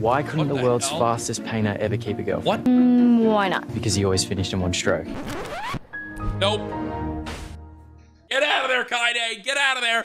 Why couldn't the world's fastest painter ever keep a girlfriend? What? Why not? Because he always finished in one stroke. Nope. Get out of there, Kaide! Get out of there!